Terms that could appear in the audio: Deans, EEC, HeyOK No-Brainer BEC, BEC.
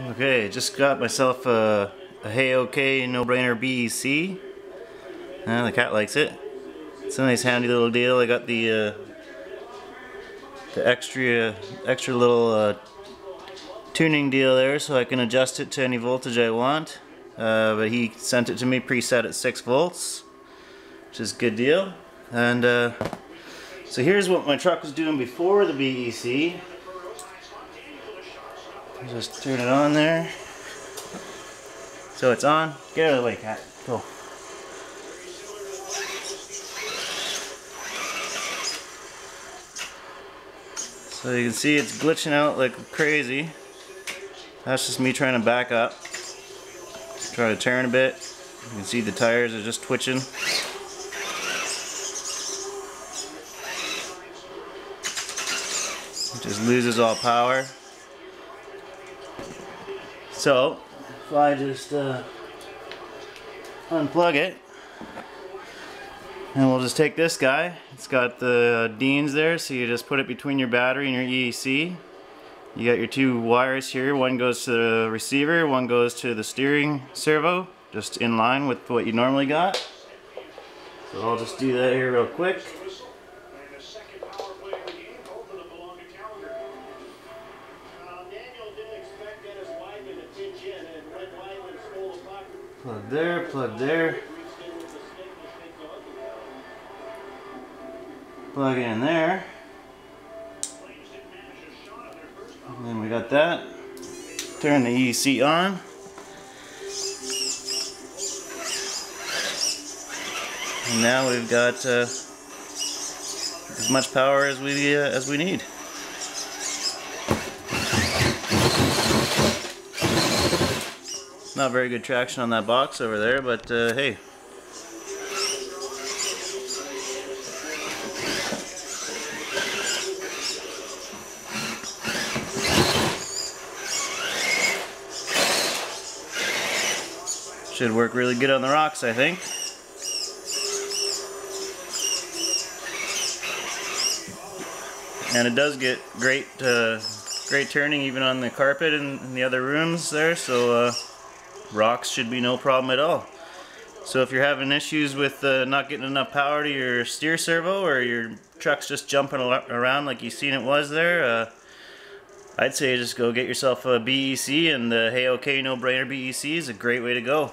Okay, just got myself a HeyOK No-Brainer BEC. The cat likes it. It's a nice handy little deal. I got the extra little tuning deal there, so I can adjust it to any voltage I want. But he sent it to me preset at 6 volts, which is a good deal. And so here's what my truck was doing before the BEC. Just turn it on there. So it's on. Get out of the way, cat. Go. So you can see it's glitching out like crazy. That's just me trying to back up. Try to turn a bit. You can see the tires are just twitching. It just loses all power. So, if I just unplug it, and we'll just take this guy. It's got the Deans there, so you just put it between your battery and your EEC. You got your two wires here. One goes to the receiver, one goes to the steering servo, just in line with what you normally got. So I'll just do that here real quick. Plug there, plug there. Plug in there. And then we got that. Turn the EEC on. And now we've got as much power as we need. Not very good traction on that box over there, but hey. Should work really good on the rocks, I think. And it does get great turning even on the carpet in the other rooms there, so rocks should be no problem at all. So if you're having issues with not getting enough power to your steer servo, or your truck's just jumping around like you've seen it was there, I'd say just go get yourself a BEC, and the HeyOK No-Brainer BEC is a great way to go.